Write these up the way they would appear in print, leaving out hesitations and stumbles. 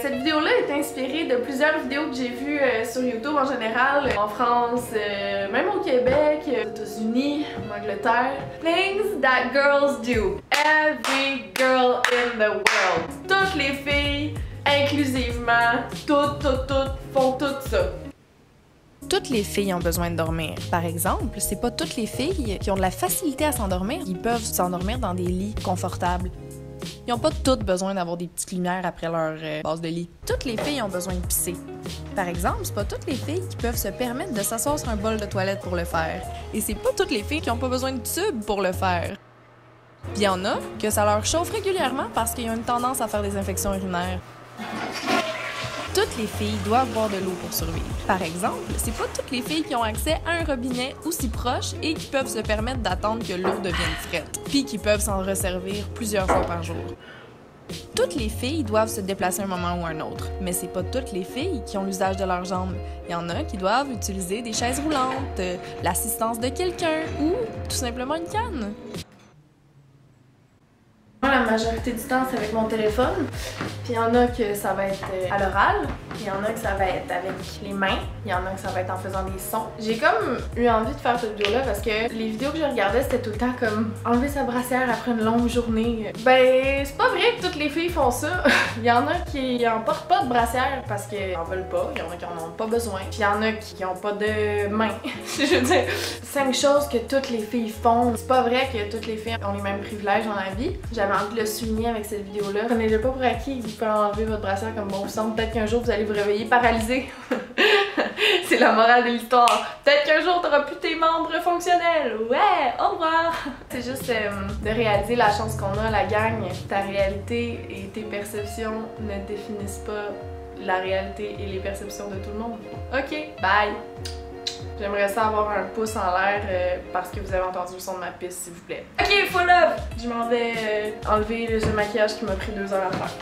Cette vidéo-là est inspirée de plusieurs vidéos que j'ai vues sur YouTube en général, en France, même au Québec, aux États-Unis, en Angleterre. Things that girls do. Every girl in the world. Toutes les filles, inclusivement, toutes font tout ça. Toutes les filles ont besoin de dormir. Par exemple, c'est pas toutes les filles qui ont de la facilité à s'endormir qui peuvent s'endormir dans des lits confortables. Ils n'ont pas toutes besoin d'avoir des petites lumières après leur base de lit. Toutes les filles ont besoin de pisser. Par exemple, c'est pas toutes les filles qui peuvent se permettre de s'asseoir sur un bol de toilette pour le faire. Et c'est pas toutes les filles qui n'ont pas besoin de tube pour le faire. Puis il y en a que ça leur chauffe régulièrement parce qu'ils ont une tendance à faire des infections urinaires. Toutes les filles doivent boire de l'eau pour survivre. Par exemple, c'est pas toutes les filles qui ont accès à un robinet aussi proche et qui peuvent se permettre d'attendre que l'eau devienne frette, puis qui peuvent s'en resservir plusieurs fois par jour. Toutes les filles doivent se déplacer un moment ou un autre, mais c'est pas toutes les filles qui ont l'usage de leurs jambes. Il y en a qui doivent utiliser des chaises roulantes, l'assistance de quelqu'un ou tout simplement une canne. La majorité du temps, c'est avec mon téléphone. Puis il y en a que ça va être à l'oral, il y en a que ça va être avec les mains, il y en a que ça va être en faisant des sons. J'ai comme eu envie de faire cette vidéo-là parce que les vidéos que je regardais, c'était tout le temps comme enlever sa brassière après une longue journée. Ben, c'est pas vrai que toutes les filles font ça. Il y en a qui en portent pas de brassière parce qu'elles en veulent pas, il y en a qui en ont pas besoin, puis il y en a qui ont pas de mains. Je veux dire, 5 choses que toutes les filles font. C'est pas vrai que toutes les filles ont les mêmes privilèges dans la vie. J'avais envie de le souligner avec cette vidéo-là. Prenez-le pas pour acquis que vous pouvez enlever votre brassière comme bon vous semble. Peut-être qu'un jour vous allez vous réveiller paralysé. C'est la morale de l'histoire. Peut-être qu'un jour t'auras plus tes membres fonctionnels. Ouais, au revoir. C'est juste de réaliser la chance qu'on a, la gang. Ta réalité et tes perceptions ne définissent pas la réalité et les perceptions de tout le monde. Ok, bye! J'aimerais ça avoir un pouce en l'air parce que vous avez entendu le son de ma piste, s'il vous plaît. Ok, full up! Je m'en vais enlever le jeu de maquillage qui m'a pris 2 heures à faire.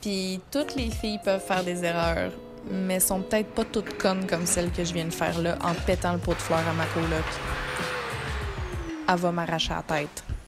Puis toutes les filles peuvent faire des erreurs, mais sont peut-être pas toutes connes comme celle que je viens de faire là en pétant le pot de fleurs à ma coloc. Elle va m'arracher la tête.